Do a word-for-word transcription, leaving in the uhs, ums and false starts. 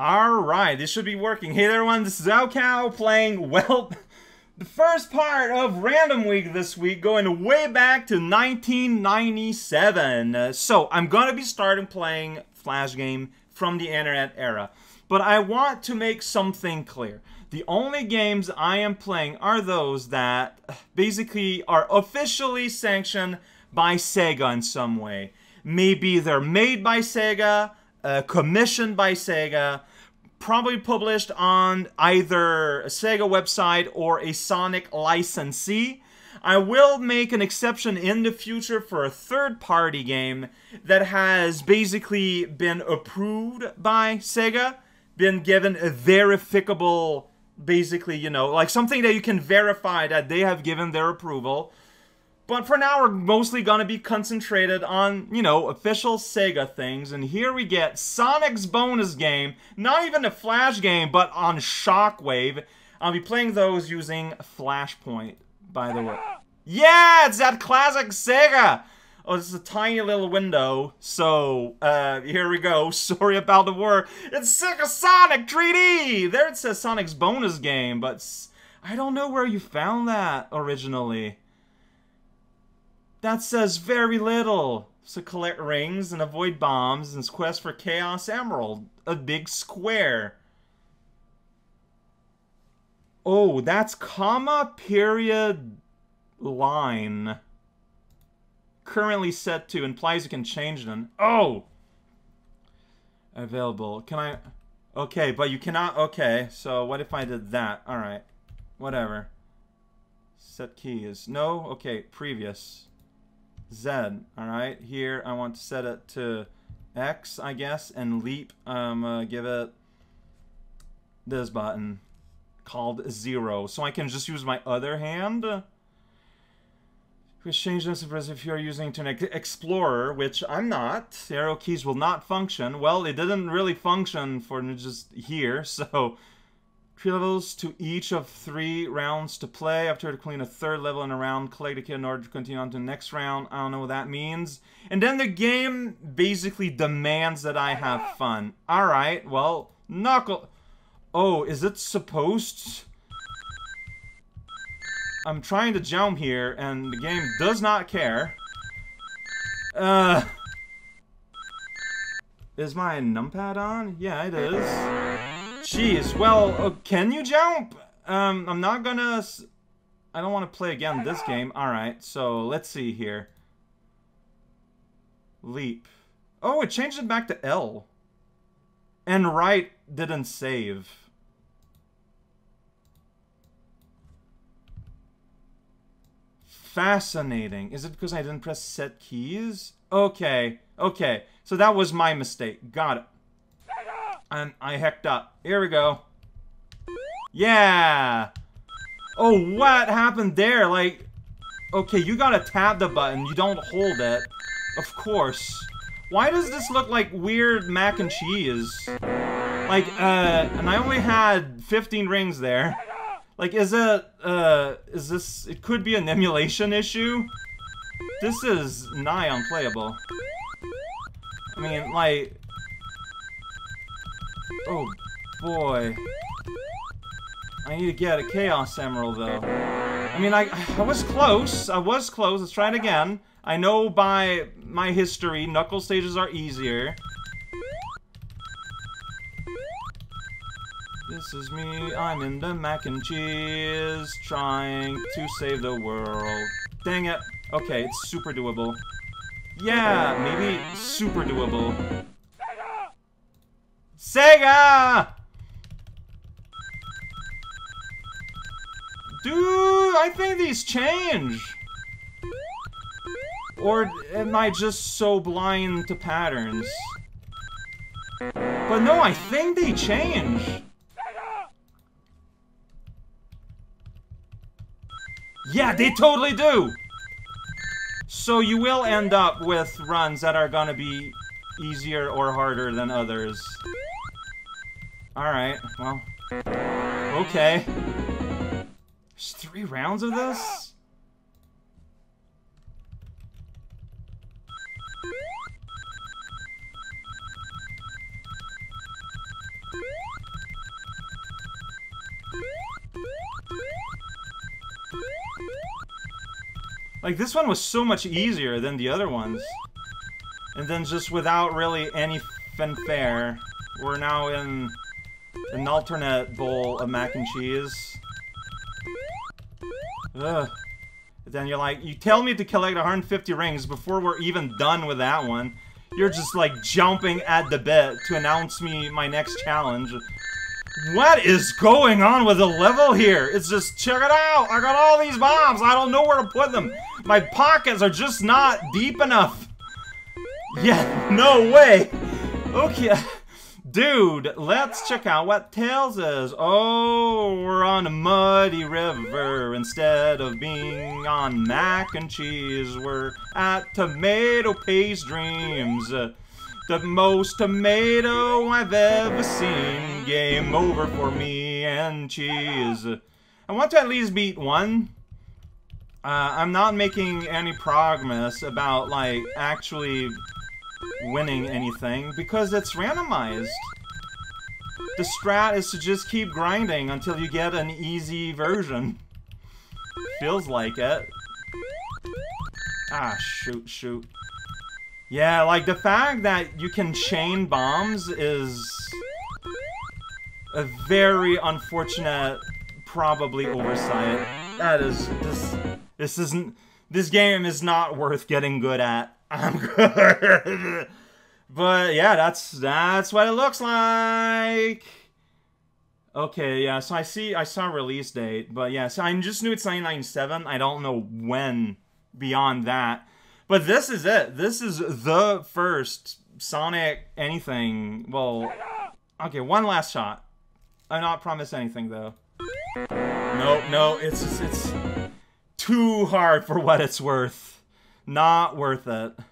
Alright, this should be working. Hey there, everyone, this is OwCow playing, well, the first part of Random Week this week, going way back to nineteen ninety-seven. Uh, so, I'm gonna be starting playing Flash game from the internet era. But I want to make something clear. The only games I am playing are those that basically are officially sanctioned by Sega in some way. Maybe they're made by Sega, uh, commissioned by Sega, probably published on either a Sega website or a Sonic licensee. I will make an exception in the future for a third-party game that has basically been approved by Sega, been given a verifiable, basically, you know, like something that you can verify that they have given their approval. But for now, we're mostly going to be concentrated on, you know, official Sega things. And here we get Sonic's bonus game, not even a Flash game, but on Shockwave. I'll be playing those using Flashpoint, by the way. Yeah, it's that classic Sega! Oh, this is a tiny little window, so, uh, here we go. Sorry about the word. It's Sega Sonic three D! There it says Sonic's bonus game, but I don't know where you found that originally. That says very little. So collect rings and avoid bombs and quest for Chaos Emerald. A big square. Oh, that's comma, period, line. Currently set to implies you can change them. Oh! Available. Can I... Okay, but you cannot... Okay, so what if I did that? Alright. Whatever. Set key is... No? Okay, previous. Z. Alright, here I want to set it to X, I guess, and leap. Um, uh, give it this button. Called zero, so I can just use my other hand. Which changes if you're using Internet Explorer, which I'm not. The arrow keys will not function. Well, it didn't really function for just here, so three levels to each of three rounds to play. After completing a third level in a round, collect a key in order to continue on to the next round. I don't know what that means. And then the game basically demands that I have fun. Alright, well, Knuckles. Oh, is it supposed? I'm trying to jump here, and the game does not care. Uh, is my numpad on? Yeah, it is. Jeez, well, uh, can you jump? Um, I'm not gonna... S I don't want to play again this game. Alright, so let's see here. Leap. Oh, it changed it back to L. And right didn't save. Fascinating. Is it because I didn't press set keys? Okay, okay. So that was my mistake. Got it. And I hecked up. Here we go. Yeah! Oh, what happened there? Like, okay, you gotta tap the button. You don't hold it. Of course. Why does this look like weird mac and cheese? Like, uh, and I only had fifteen rings there. Like, is it, uh, is this, it could be an emulation issue? This is nigh unplayable. I mean, like, oh boy. I need to get a Chaos Emerald, though. I mean, I, I was close, I was close, let's try it again. I know by my history, Knuckles stages are easier. This is me, I'm in the mac and cheese, trying to save the world. Dang it. Okay, it's super doable. Yeah, maybe super doable. Sega! Dude, I think these change. Or am I just so blind to patterns? But no, I think they change. Yeah, they totally do! So you will end up with runs that are gonna be easier or harder than others. Alright, well. Okay. There's three rounds of this? Like, this one was so much easier than the other ones. And then just without really any fanfare, we're now in an alternate bowl of mac and cheese. Ugh. Then you're like, you tell me to collect one hundred fifty rings before we're even done with that one. You're just like jumping at the bit to announce me my next challenge. What is going on with the level here? It's just, check it out, I got all these bombs, I don't know where to put them. My pockets are just not deep enough. Yeah, no way. Okay. Dude, let's check out what Tails is. Oh, we're on a muddy river. Instead of being on mac and cheese, we're at tomato paste dreams. The most tomato I've ever seen. Game over for me and cheese. I want to at least beat one. Uh, I'm not making any progress about, like, actually winning anything because it's randomized. The strat is to just keep grinding until you get an easy version. Feels like it. Ah, shoot, shoot. Yeah, like the fact that you can chain bombs is a very unfortunate, probably oversight. That is this. This isn't. This game is not worth getting good at. I'm good. But yeah, that's that's what it looks like. Okay, yeah, so I see I saw release date, but yeah, so I just knew it's nine ninety-seven. I don't know when beyond that. But this is it. This is the first Sonic anything. Well, okay, one last shot. I'm not promised anything though. No, no, it's it's too hard for what it's worth. Not worth it.